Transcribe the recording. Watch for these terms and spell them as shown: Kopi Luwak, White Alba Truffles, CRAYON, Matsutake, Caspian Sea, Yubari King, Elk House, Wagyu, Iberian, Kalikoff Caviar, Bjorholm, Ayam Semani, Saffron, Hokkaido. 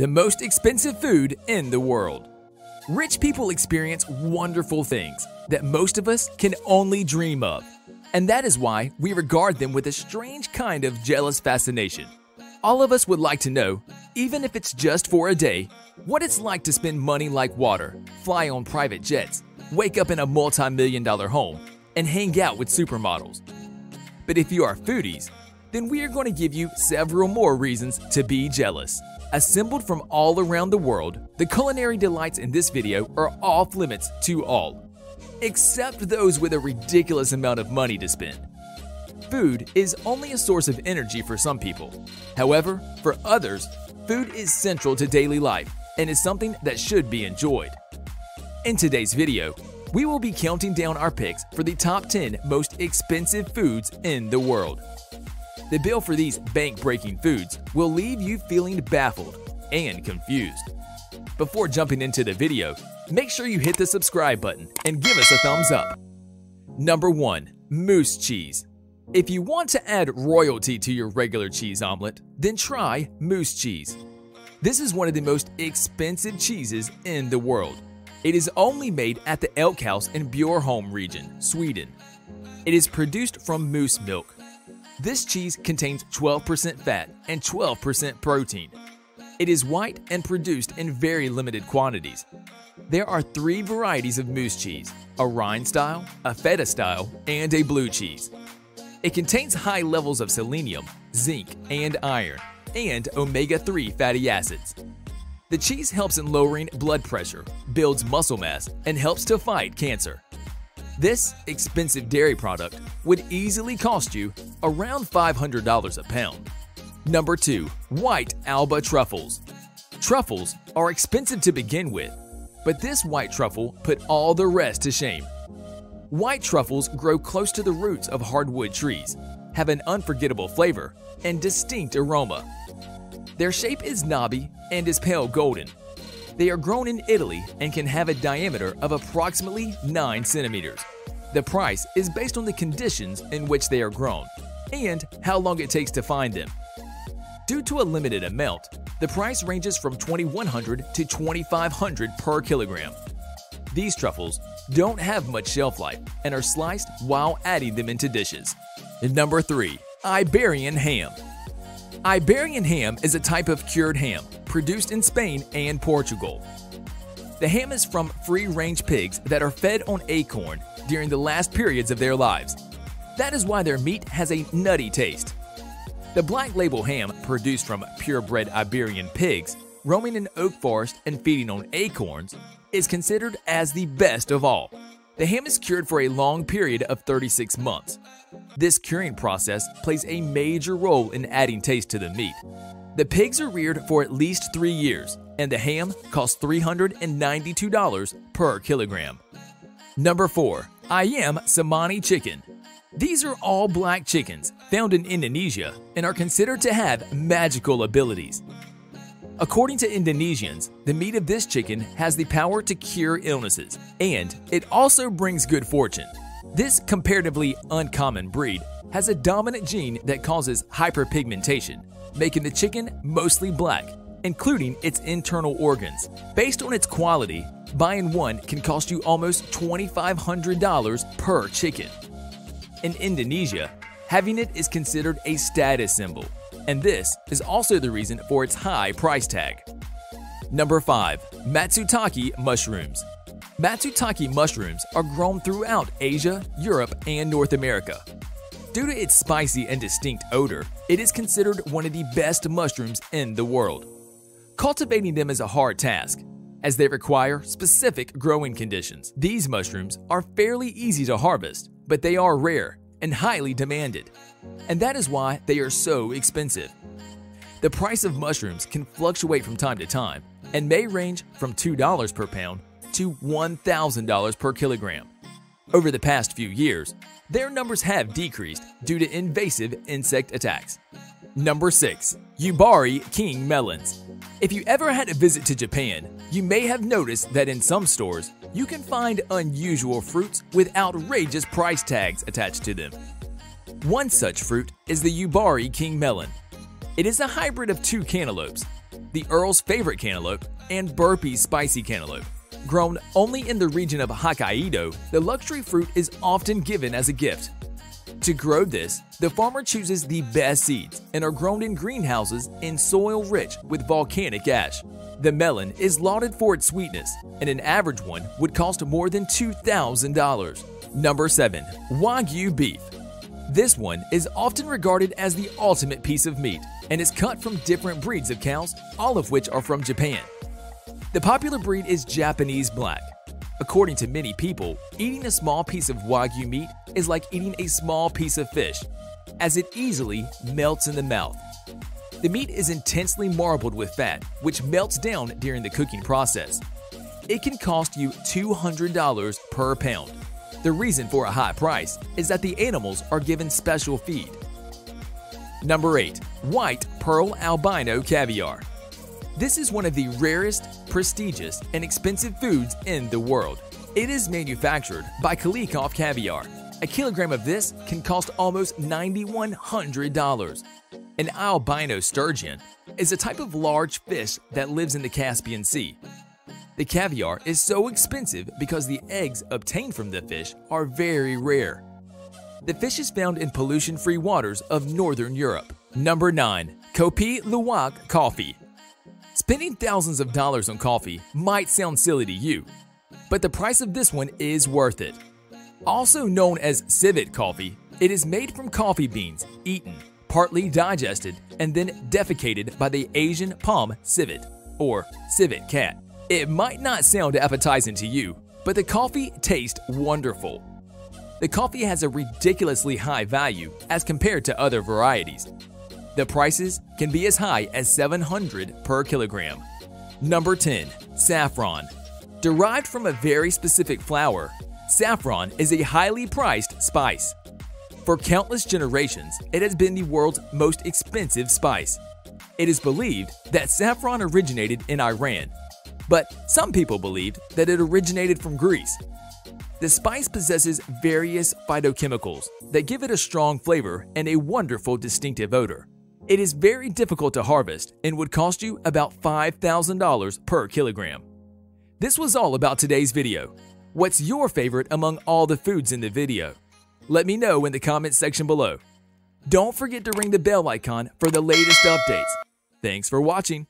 the most expensive food in the world. Rich people experience wonderful things that most of us can only dream of, and that is why we regard them with a strange kind of jealous fascination. All of us would like to know, even if it's just for a day, what it's like to spend money like water, fly on private jets, wake up in a multi-million-dollar home, and hang out with supermodels. But if you are foodies, then we are going to give you several more reasons to be jealous. Assembled from all around the world, the culinary delights in this video are off limits to all, except those with a ridiculous amount of money to spend. Food is only a source of energy for some people. However, for others, food is central to daily life and is something that should be enjoyed. In today's video, we will be counting down our picks for the top 10 most expensive foods in the world. The bill for these bank-breaking foods will leave you feeling baffled and confused. Before jumping into the video, make sure you hit the subscribe button and give us a thumbs up. Number 1. Moose cheese. If you want to add royalty to your regular cheese omelet, then try moose cheese. This is one of the most expensive cheeses in the world. It is only made at the Elk House in Bjorholm region, Sweden. It is produced from moose milk. This cheese contains 12% fat and 12% protein. It is white and produced in very limited quantities. There are three varieties of moose cheese, a rind style, a feta style, and a blue cheese. It contains high levels of selenium, zinc, and iron, and omega-3 fatty acids. The cheese helps in lowering blood pressure, builds muscle mass, and helps to fight cancer. This expensive dairy product would easily cost you around $500 a pound. Number 2. White Alba Truffles. Truffles are expensive to begin with, but this white truffle put all the rest to shame. White truffles grow close to the roots of hardwood trees, have an unforgettable flavor, and distinct aroma. Their shape is knobby and is pale golden. They are grown in Italy and can have a diameter of approximately 9 centimeters. The price is based on the conditions in which they are grown and how long it takes to find them. Due to a limited amount, the price ranges from $2,100 to $2,500 per kilogram. These truffles don't have much shelf life and are sliced while adding them into dishes. Number 3. Iberian ham. Iberian ham is a type of cured ham produced in Spain and Portugal. The ham is from free-range pigs that are fed on acorn during the last periods of their lives. That is why their meat has a nutty taste. The black label ham produced from purebred Iberian pigs roaming in oak forest and feeding on acorns is considered as the best of all. The ham is cured for a long period of 36 months. This curing process plays a major role in adding taste to the meat. The pigs are reared for at least 3 years, and the ham costs $392 per kilogram. Number 4. Ayam Semani chicken. These are all black chickens found in Indonesia and are considered to have magical abilities. According to Indonesians, the meat of this chicken has the power to cure illnesses, and it also brings good fortune. This comparatively uncommon breed has a dominant gene that causes hyperpigmentation, making the chicken mostly black, including its internal organs. Based on its quality, buying one can cost you almost $2,500 per chicken. In Indonesia, having it is considered a status symbol, and this is also the reason for its high price tag. Number 5. Matsutake mushrooms. Matsutake mushrooms are grown throughout Asia, Europe, and North America. Due to its spicy and distinct odor, it is considered one of the best mushrooms in the world. Cultivating them is a hard task, as they require specific growing conditions. These mushrooms are fairly easy to harvest, but they are rare and highly demanded, and that is why they are so expensive. The price of mushrooms can fluctuate from time to time and may range from $2 per pound to $1,000 per kilogram. Over the past few years, their numbers have decreased due to invasive insect attacks. Number 6. Yubari King melons. If you ever had a visit to Japan, you may have noticed that in some stores, you can find unusual fruits with outrageous price tags attached to them. One such fruit is the Yubari King melon. It is a hybrid of two cantaloupes. the Earl's favorite cantaloupe, and Burpee's spicy cantaloupe. Grown only in the region of Hokkaido, the luxury fruit is often given as a gift. To grow this, the farmer chooses the best seeds and are grown in greenhouses in soil rich with volcanic ash. The melon is lauded for its sweetness, and an average one would cost more than $2,000. Number 7. Wagyu beef. This one is often regarded as the ultimate piece of meat and is cut from different breeds of cows, all of which are from Japan. The popular breed is Japanese black. According to many people, eating a small piece of Wagyu meat is like eating a small piece of fish, as it easily melts in the mouth. The meat is intensely marbled with fat, which melts down during the cooking process. It can cost you $200 per pound. The reason for a high price is that the animals are given special feed. Number 8. White Pearl Albino Caviar. This is one of the rarest, prestigious, and expensive foods in the world. It is manufactured by Kalikoff Caviar. A kilogram of this can cost almost $9,100. An albino sturgeon is a type of large fish that lives in the Caspian Sea. The caviar is so expensive because the eggs obtained from the fish are very rare. The fish is found in pollution-free waters of northern Europe. Number 9. Kopi Luwak coffee. Spending thousands of dollars on coffee might sound silly to you, but the price of this one is worth it. Also known as civet coffee, it is made from coffee beans eaten, partly digested, and then defecated by the Asian palm civet, or civet cat. It might not sound appetizing to you, but the coffee tastes wonderful. The coffee has a ridiculously high value as compared to other varieties. The prices can be as high as $700 per kilogram. Number 10. Saffron. Derived from a very specific flower, saffron is a highly priced spice. For countless generations, it has been the world's most expensive spice. It is believed that saffron originated in Iran, but some people believed that it originated from Greece. The spice possesses various phytochemicals that give it a strong flavor and a wonderful distinctive odor. It is very difficult to harvest and would cost you about $5,000 per kilogram. This was all about today's video. What's your favorite among all the foods in the video? Let me know in the comments section below. Don't forget to ring the bell icon for the latest updates. Thanks for watching.